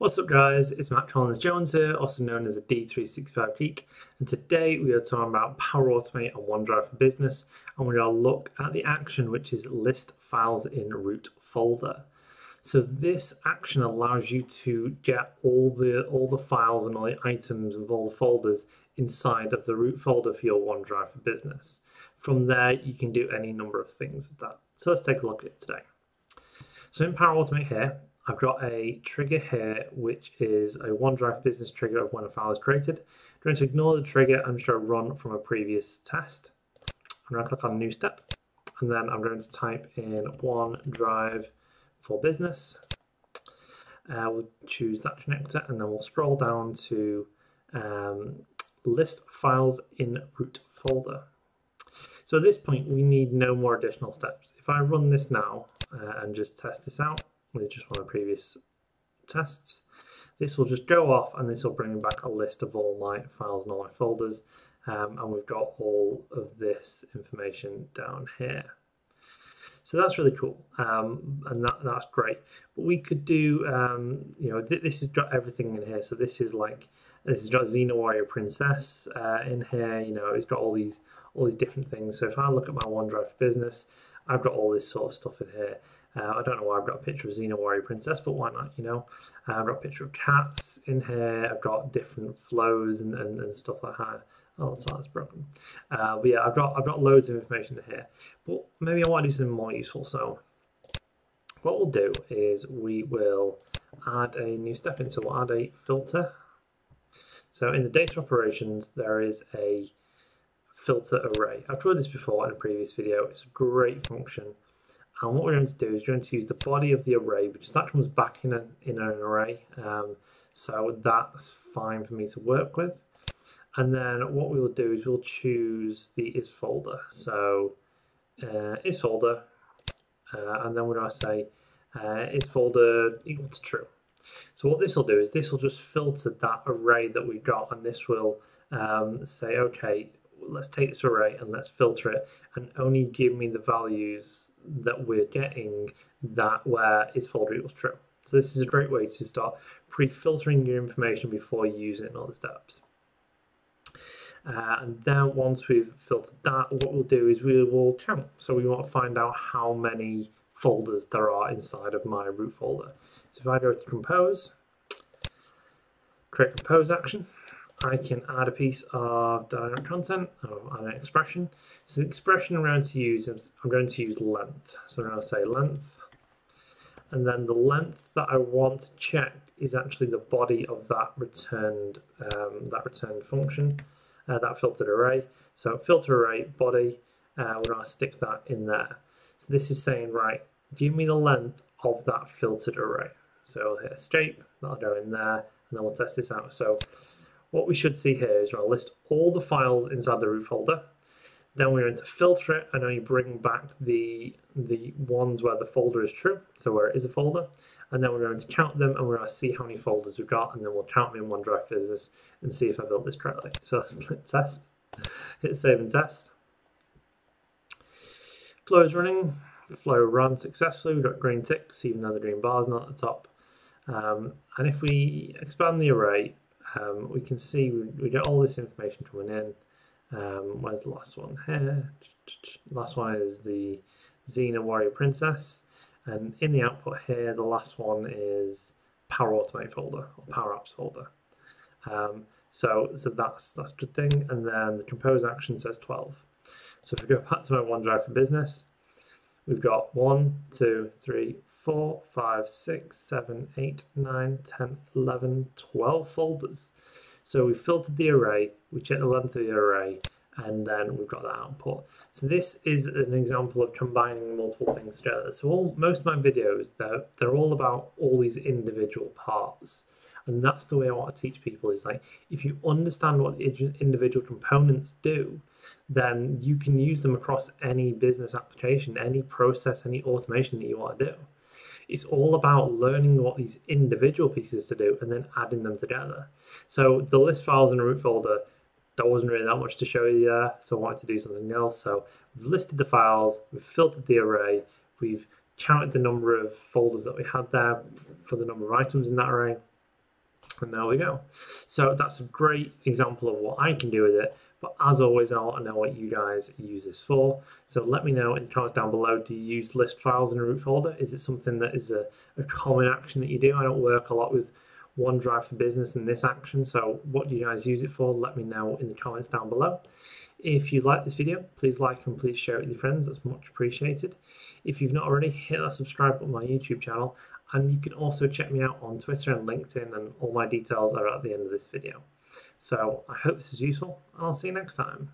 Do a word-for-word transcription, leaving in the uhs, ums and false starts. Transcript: What's up guys, it's Matt Collins-Jones here, also known as the D three sixty-five Geek, and today we are talking about Power Automate and OneDrive for Business, and we're going to look at the action which is list files in root folder. So this action allows you to get all the all the files and all the items and all the folders inside of the root folder for your OneDrive for Business. From there you can do any number of things with that. So let's take a look at it today. So in Power Automate here, I've got a trigger here, which is a OneDrive business trigger of when a file is created. I'm going to ignore the trigger. I'm just going to run from a previous test. I'm going to click on new step, and then I'm going to type in OneDrive for Business. Uh, we'll choose that connector, and then we'll scroll down to um, list files in root folder. So at this point, we need no more additional steps. If I run this now uh, and just test this out, with just one of the previous tests, this will just go off and this will bring back a list of all my files and all my folders, um, and we've got all of this information down here. So that's really cool, um, and that, that's great. But we could do, um, you know, th this has got everything in here. So this is like, this has got Xena Warrior Princess uh, in here. You know, it's got all these all these different things. So if I look at my OneDrive for Business, I've got all this sort of stuff in here. Uh, I don't know why I've got a picture of Xena Warrior Princess, but why not, you know? Uh, I've got a picture of cats in here. I've got different flows and, and, and stuff like that. Oh, that's, that's broken. Uh, but yeah, I've got, I've got loads of information here. But maybe I want to do something more useful. So what we'll do is we will add a new step in. So we'll add a filter. So in the data operations, there is a filter array. I've tried this before in a previous video. It's a great function. And what we're going to do is we're going to use the body of the array, because that comes back in, a, in an array. Um, so that's fine for me to work with. And then what we will do is we'll choose the is folder. So uh, is folder, uh, and then we're going to say uh, is folder equal to true. So what this will do is this will just filter that array that we got, and this will um, say, okay, let's take this array and let's filter it and only give me the values that we're getting that where is folder equals true. So this is a great way to start pre-filtering your information before you use it in all the steps. Uh, and then once we've filtered that, what we'll do is we will count. So we want to find out how many folders there are inside of my root folder. So if I go to compose, create compose action, I can add a piece of dynamic content, or an expression. So the expression I'm going to use is, I'm going to use length. So I'm going to say length, and then the length that I want to check is actually the body of that returned um, that returned function, uh, that filtered array. So filter array body, uh, we're going to stick that in there. So this is saying, right, give me the length of that filtered array. So I'll hit escape, that'll go in there, and then we'll test this out. So what we should see here is we'll list all the files inside the root folder. Then we're going to filter it and only bring back the, the ones where the folder is true, so where it is a folder. And then we're going to count them, and we're going to see how many folders we've got, and then we'll count them in OneDrive Business and see if I built this correctly. So let's test, hit save and test. Flow is running, flow ran successfully. We've got green ticks, even though the green bar is not at the top. Um, and if we expand the array, Um, we can see we, we get all this information coming in. Um, where's the last one here? Last one is the Xena Warrior Princess, and in the output here, the last one is Power Automate folder or PowerApps folder. Um, so, so that's that's a good thing. And then the compose action says twelve. So if we go back to my OneDrive for Business, we've got one, two, three, four, five, six, seven, eight, nine, ten, eleven, twelve folders. So we filtered the array, we checked the length of the array, and then we've got that output. So this is an example of combining multiple things together. So all, most of my videos, they're, they're all about all these individual parts. And that's the way I want to teach people, is like, if you understand what individual components do, then you can use them across any business application, any process, any automation that you want to do. It's all about learning what these individual pieces to do and then adding them together. So the list files in the root folder, there wasn't really that much to show you there, so I wanted to do something else. So we've listed the files, we've filtered the array, we've counted the number of folders that we had there for the number of items in that array, And there we go. So that's a great example of what I can do with it. But as always, I want to know what you guys use this for. So let me know in the comments down below, do you use list files in a root folder? Is it something that is a, a common action that you do? I don't work a lot with OneDrive for Business and this action, so what do you guys use it for? Let me know in the comments down below. If you like this video, please like and please share it with your friends. That's much appreciated. If you've not already, hit that subscribe button on my YouTube channel, and you can also check me out on Twitter and LinkedIn, and all my details are at the end of this video. So I hope this was useful, and I'll see you next time.